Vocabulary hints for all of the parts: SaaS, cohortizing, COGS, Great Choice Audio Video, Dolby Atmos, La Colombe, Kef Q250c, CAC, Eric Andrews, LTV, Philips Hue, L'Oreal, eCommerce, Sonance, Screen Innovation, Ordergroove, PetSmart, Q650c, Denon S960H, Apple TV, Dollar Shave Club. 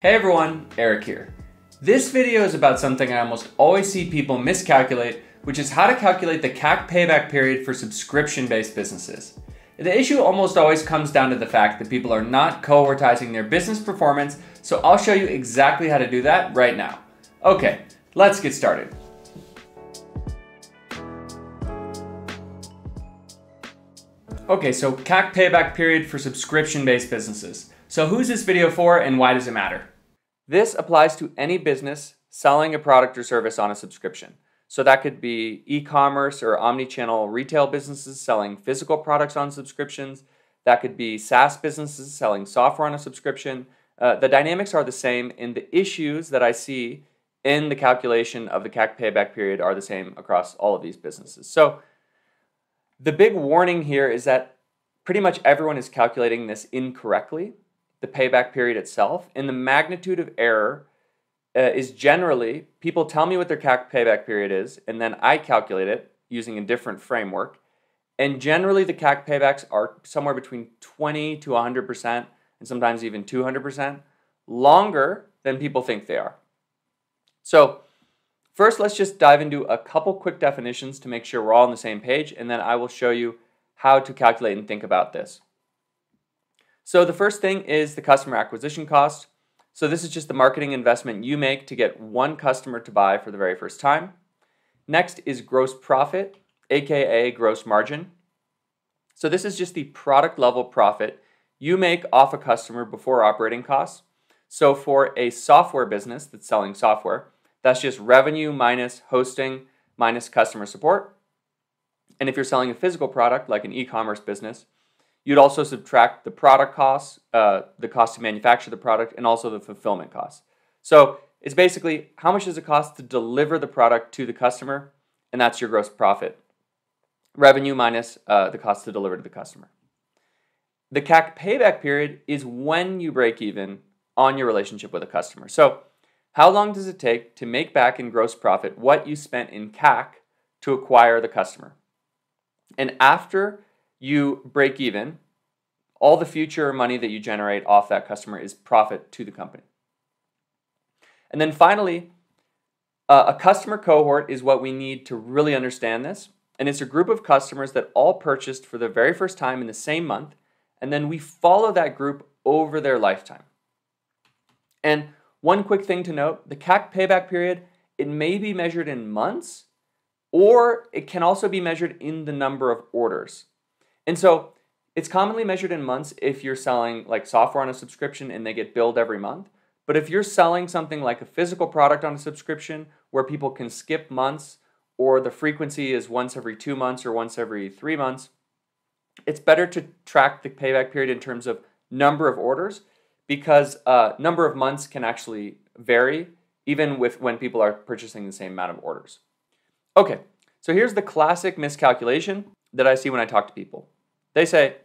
Hey everyone, Eric here. This video is about something I almost always see people miscalculate, which is how to calculate the CAC payback period for subscription-based businesses. The issue almost always comes down to the fact that people are not cohortizing their business performance, so I'll show you exactly how to do that right now. Okay, let's get started. Okay, so CAC payback period for subscription-based businesses. So who's this video for and why does it matter? This applies to any business selling a product or service on a subscription. So that could be e-commerce or omni-channel retail businesses selling physical products on subscriptions. That could be SaaS businesses selling software on a subscription. The dynamics are the same, and the issues that I see in the calculation of the CAC payback period are the same across all of these businesses. So the big warning here is that pretty much everyone is calculating this incorrectly. The payback period itself, and the magnitude of error is generally, people tell me what their CAC payback period is, and then I calculate it using a different framework. And generally the CAC paybacks are somewhere between 20 to 100%, and sometimes even 200%, longer than people think they are. So first, let's just dive into a couple quick definitions to make sure we're all on the same page, and then I will show you how to calculate and think about this. So the first thing is the customer acquisition cost. So this is just the marketing investment you make to get one customer to buy for the very first time. Next is gross profit, aka gross margin. So this is just the product level profit you make off a customer before operating costs. So for a software business that's selling software, that's just revenue minus hosting minus customer support. And if you're selling a physical product like an e-commerce business, you'd also subtract the product costs, the cost to manufacture the product, and also the fulfillment costs. So it's basically how much does it cost to deliver the product to the customer, and that's your gross profit. Revenue minus the cost to deliver to the customer. The CAC payback period is when you break even on your relationship with a customer. So how long does it take to make back in gross profit what you spent in CAC to acquire the customer? And after you break even, all the future money that you generate off that customer is profit to the company. And then finally, a customer cohort is what we need to really understand this. And it's a group of customers that all purchased for the very first time in the same month. And then we follow that group over their lifetime. And one quick thing to note, the CAC payback period, it may be measured in months, or it can also be measured in the number of orders. And so it's commonly measured in months if you're selling like software on a subscription and they get billed every month. But if you're selling something like a physical product on a subscription where people can skip months or the frequency is once every 2 months or once every 3 months, it's better to track the payback period in terms of number of orders because number of months can actually vary even with when people are purchasing the same amount of orders. Okay, so here's the classic miscalculation that I see when I talk to people. They say,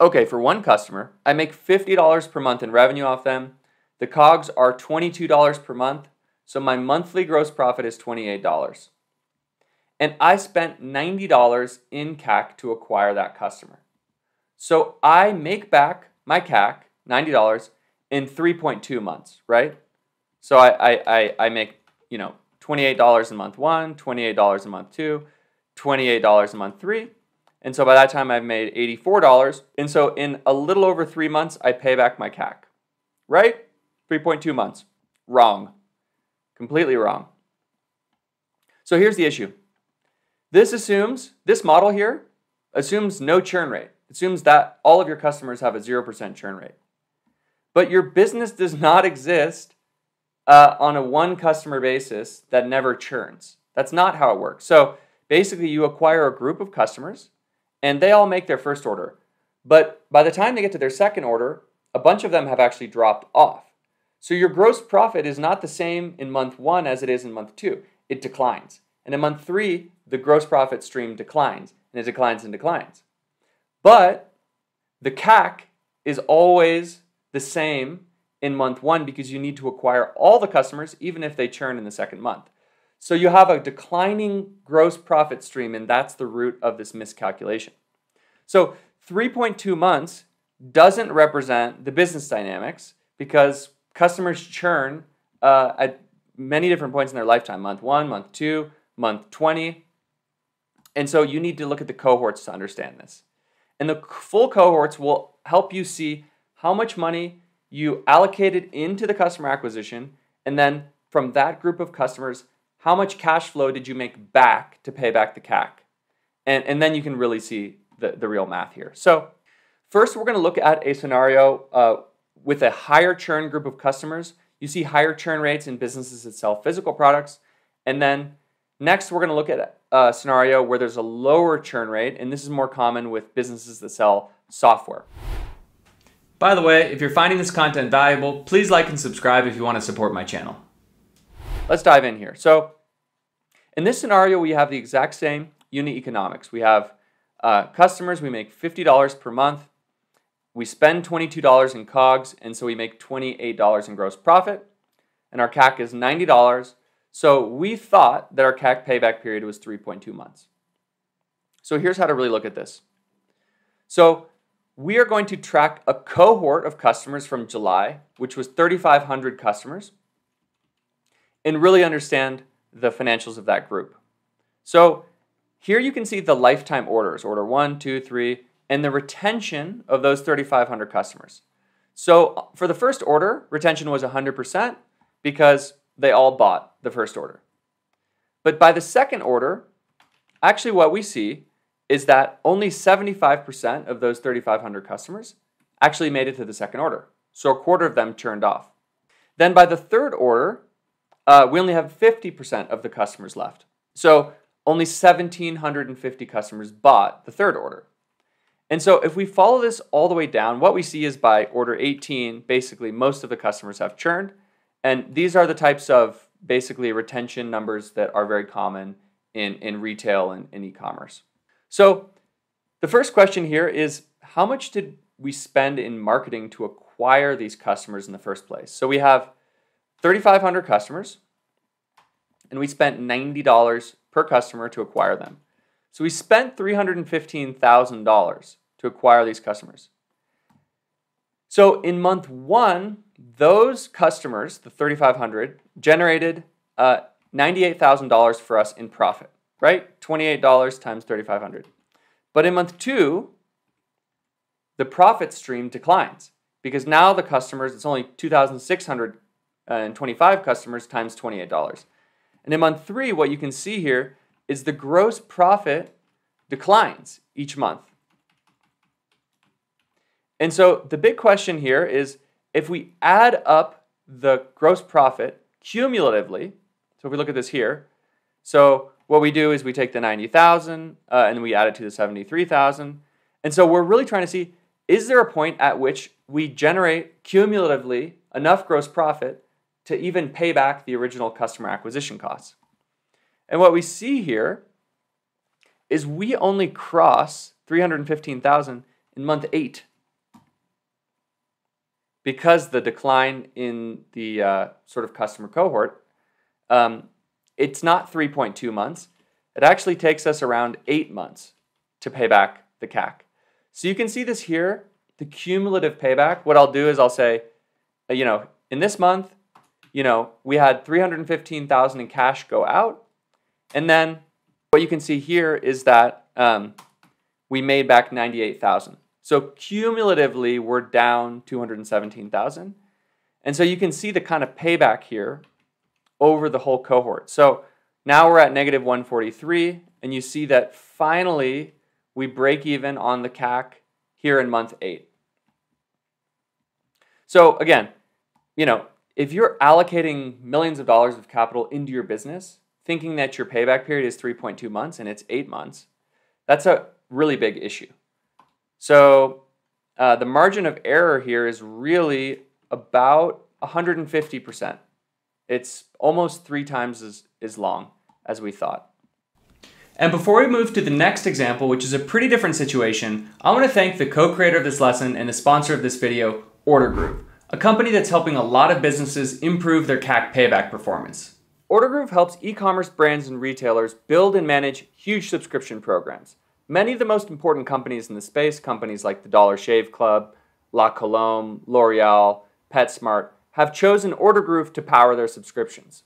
okay, for one customer, I make $50 per month in revenue off them. The COGS are $22 per month, so my monthly gross profit is $28. And I spent $90 in CAC to acquire that customer. So I make back my CAC, $90, in 3.2 months, right? So I make, you know, $28 in month one, $28 in month two, $28 in month three. And so by that time I've made $84. And so in a little over 3 months, I pay back my CAC, right? 3.2 months. Wrong. Completely wrong. So here's the issue. This model here assumes no churn rate. It assumes that all of your customers have a 0% churn rate. But your business does not exist on a one customer basis that never churns. That's not how it works. So basically you acquire a group of customers and they all make their first order. But by the time they get to their second order, a bunch of them have actually dropped off. So your gross profit is not the same in month one as it is in month two. It declines. And in month three, the gross profit stream declines and it declines and declines. But the CAC is always the same in month one because you need to acquire all the customers even if they churn in the second month. So you have a declining gross profit stream, and that's the root of this miscalculation. So 3.2 months doesn't represent the business dynamics because Customers churn at many different points in their lifetime, month one, month two, month 20. And so you need to look at the cohorts to understand this. And the full cohorts will help you see how much money you allocated into the customer acquisition, and then from that group of customers, how much cash flow did you make back to pay back the CAC? And then you can really see the real math here. So first, we're going to look at a scenario with a higher churn group of customers. You see higher churn rates in businesses that sell physical products. And then next, we're going to look at a scenario where there's a lower churn rate, and this is more common with businesses that sell software. By the way, if you're finding this content valuable, please like and subscribe if you want to support my channel. Let's dive in here. So in this scenario, we have the exact same unit economics. We have customers, we make $50 per month. We spend $22 in COGS, and so we make $28 in gross profit, and our CAC is $90. So we thought that our CAC payback period was 3.2 months. So here's how to really look at this. So we are going to track a cohort of customers from July, which was 3,500 customers, and really understand the financials of that group. So here you can see the lifetime orders, order 1, 2, 3, and the retention of those 3,500 customers. So for the first order, retention was 100% because they all bought the first order. But by the second order, actually what we see is that only 75% of those 3,500 customers actually made it to the second order. So a quarter of them churned off. Then by the third order, we only have 50% of the customers left. So only 1,750 customers bought the third order. And so if we follow this all the way down, what we see is by order 18, basically most of the customers have churned. And these are the types of basically retention numbers that are very common in retail and in e-commerce. So the first question here is, how much did we spend in marketing to acquire these customers in the first place? So we have 3,500 customers, and we spent $90 per customer to acquire them. So we spent $315,000 to acquire these customers. So in month one, those customers, the 3,500, generated $98,000 for us in profit, right? $28 times 3,500. But in month two, the profit stream declines because now the customers, it's only 2,625 customers times $28. And in month three, what you can see here is the gross profit declines each month. And so the big question here is, if we add up the gross profit cumulatively, so if we look at this here, so what we do is we take the 90,000 and we add it to the 73,000. And so we're really trying to see, is there a point at which we generate cumulatively enough gross profit to even pay back the original customer acquisition costs? And what we see here is we only cross 315,000 in month 8 because the decline in the sort of customer cohort, it's not 3.2 months. It actually takes us around 8 months to pay back the CAC. So you can see this here, the cumulative payback. What I'll do is I'll say, you know, in this month, you know, we had $315,000 in cash go out. And then what you can see here is that we made back $98,000. So cumulatively, we're down $217,000. And so you can see the kind of payback here over the whole cohort. So now we're at negative 143, and you see that finally we break even on the CAC here in month 8. So again, you know, if you're allocating millions of dollars of capital into your business, thinking that your payback period is 3.2 months and it's 8 months, that's a really big issue. So the margin of error here is really about 150%. It's almost 3 times as long as we thought. And before we move to the next example, which is a pretty different situation, I want to thank the co-creator of this lesson and the sponsor of this video, Ordergroove, a company that's helping a lot of businesses improve their CAC payback performance. Ordergroove helps e-commerce brands and retailers build and manage huge subscription programs. Many of the most important companies in the space, companies like the Dollar Shave Club, La Colombe, L'Oreal, PetSmart, have chosen Ordergroove to power their subscriptions.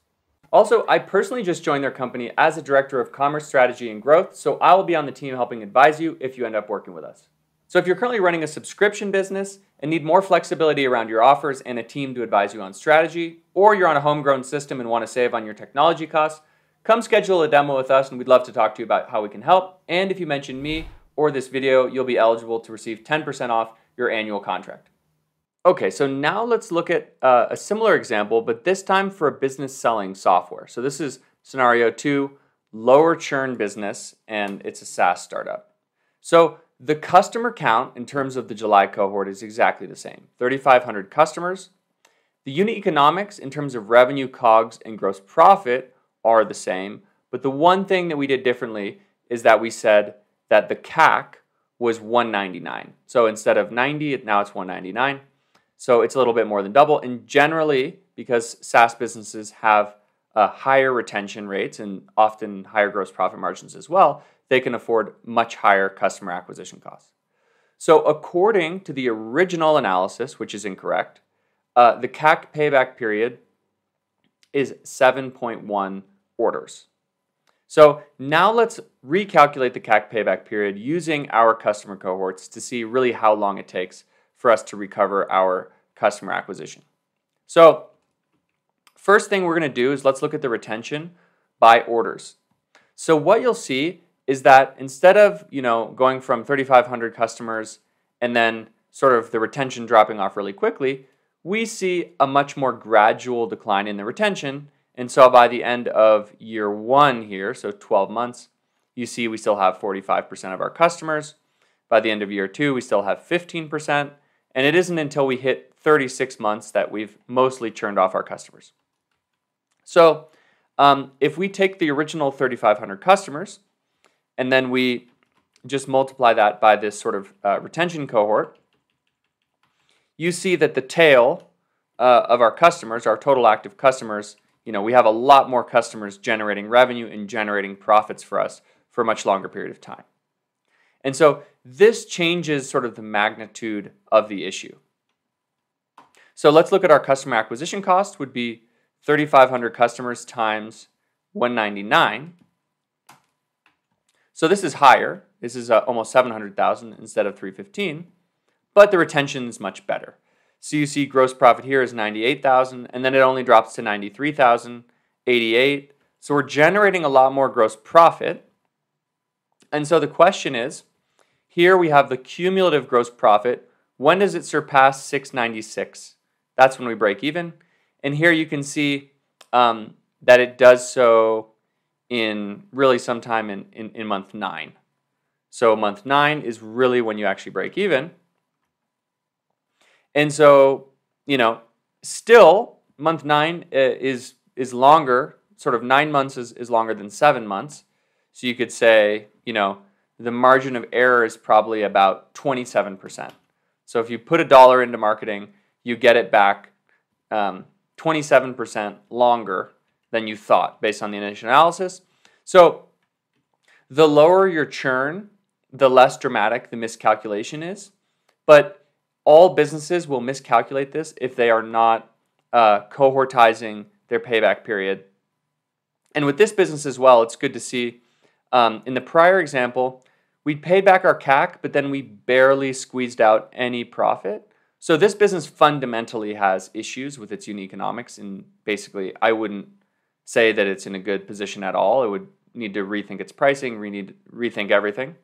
Also, I personally just joined their company as a director of commerce strategy and growth, so I will be on the team helping advise you if you end up working with us. So if you're currently running a subscription business and need more flexibility around your offers and a team to advise you on strategy, or you're on a homegrown system and want to save on your technology costs, come schedule a demo with us and we'd love to talk to you about how we can help. And if you mention me or this video, you'll be eligible to receive 10% off your annual contract. Okay, so now let's look at a similar example, but this time for a business selling software. So this is scenario 2, lower churn business, and it's a SaaS startup. So the customer count in terms of the July cohort is exactly the same, 3,500 customers. The unit economics in terms of revenue, COGS, and gross profit are the same, but the one thing that we did differently is that we said that the CAC was 199. So instead of 90, now it's 199. So it's a little bit more than double, and generally, because SaaS businesses have higher retention rates and often higher gross profit margins as well, they can afford much higher customer acquisition costs. So according to the original analysis, which is incorrect, the CAC payback period is 7.1 orders. So now let's recalculate the CAC payback period using our customer cohorts to see really how long it takes for us to recover our customer acquisition. So first thing we're going to do is let's look at the retention by orders. So what you'll see is that instead of, you know, going from 3,500 customers and then sort of the retention dropping off really quickly, we see a much more gradual decline in the retention. And so by the end of year 1 here, so 12 months, you see we still have 45% of our customers. By the end of year 2, we still have 15%. And it isn't until we hit 36 months that we've mostly churned off our customers. So if we take the original 3,500 customers and then we just multiply that by this sort of retention cohort, you see that the tail of our customers, our total active customers, you know, we have a lot more customers generating revenue and generating profits for us for a much longer period of time. And so this changes sort of the magnitude of the issue. So let's look at our customer acquisition cost, would be 3,500 customers times 199. So this is higher. This is almost 700,000 instead of 315, but the retention is much better. So you see gross profit here is 98,000, and then it only drops to 93,088. So we're generating a lot more gross profit. And so the question is, here we have the cumulative gross profit. When does it surpass 696? That's when we break even. And here you can see that it does so in really sometime in month 9. So month 9 is really when you actually break even. And so, you know, still month 9 is longer, sort of 9 months is longer than 7 months. So you could say, you know, the margin of error is probably about 27%. So if you put $1 into marketing, you get it back 27% longer than you thought based on the initial analysis. So the lower your churn, the less dramatic the miscalculation is. But all businesses will miscalculate this if they are not cohortizing their payback period. And with this business as well, it's good to see in the prior example, we paid back our CAC, but then we barely squeezed out any profit. So this business fundamentally has issues with its unit economics, and basically I wouldn't say that it's in a good position at all. It would need to rethink its pricing, rethink everything.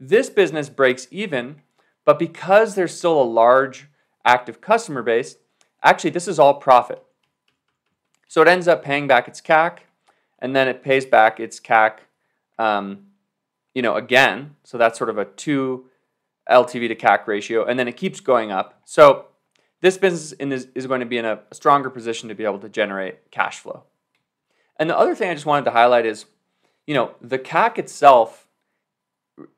This business breaks even, but because there's still a large active customer base, actually this is all profit. So it ends up paying back its CAC, and then it pays back its CAC you know, again, so that's sort of a 2 LTV to CAC ratio, and then it keeps going up. So this business is going to be in a stronger position to be able to generate cash flow. And the other thing I just wanted to highlight is, you know, the CAC itself,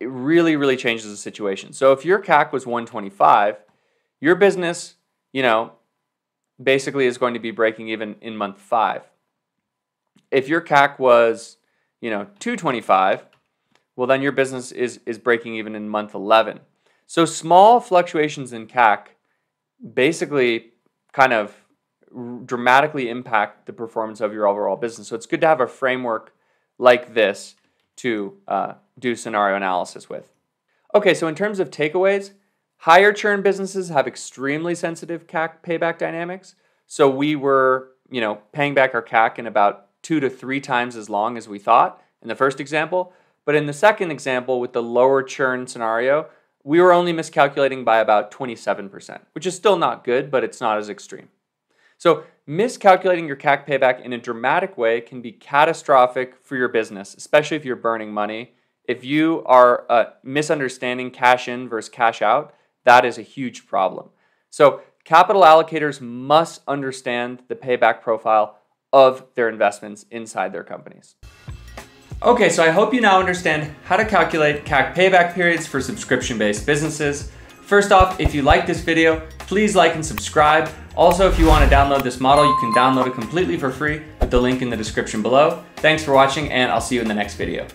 it really, really changes the situation. So if your CAC was 125, your business, you know, basically is going to be breaking even in month 5. If your CAC was, you know, 225, well then your business is breaking even in month 11. So small fluctuations in CAC basically kind of dramatically impact the performance of your overall business. So it's good to have a framework like this to do scenario analysis with. Okay, so in terms of takeaways, higher churn businesses have extremely sensitive CAC payback dynamics. So we were, you know, paying back our CAC in about 2 to 3 times as long as we thought in the first example. But in the second example with the lower churn scenario, we were only miscalculating by about 27%, which is still not good, but it's not as extreme. So miscalculating your CAC payback in a dramatic way can be catastrophic for your business, especially if you're burning money. If you are misunderstanding cash in versus cash out, that is a huge problem. So capital allocators must understand the payback profile of their investments inside their companies. Okay, so I hope you now understand how to calculate CAC payback periods for subscription-based businesses. First off, if you like this video, please like and subscribe. Also, if you want to download this model, you can download it completely for free with the link in the description below. Thanks for watching, and I'll see you in the next video.